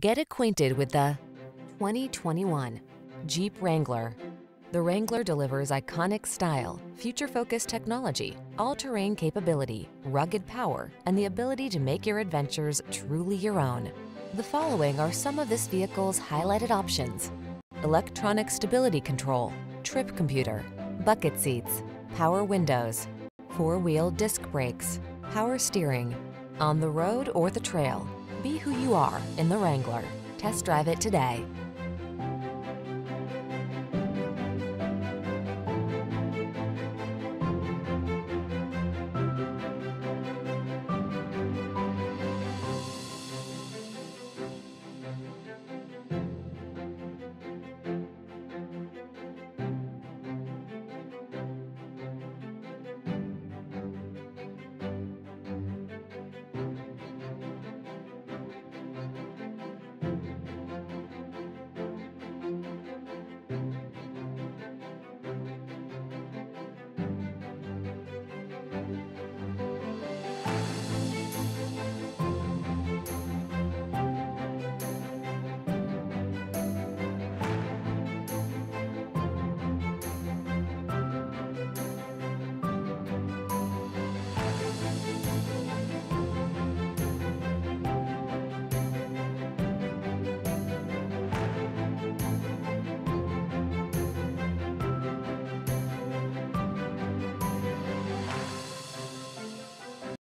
Get acquainted with the 2021 Jeep Wrangler. The Wrangler delivers iconic style, future-focused technology, all-terrain capability, rugged power, and the ability to make your adventures truly your own. The following are some of this vehicle's highlighted options: electronic stability control, trip computer, bucket seats, power windows, four-wheel disc brakes, power steering. On the road or the trail, be who you are in the Wrangler. Test drive it today.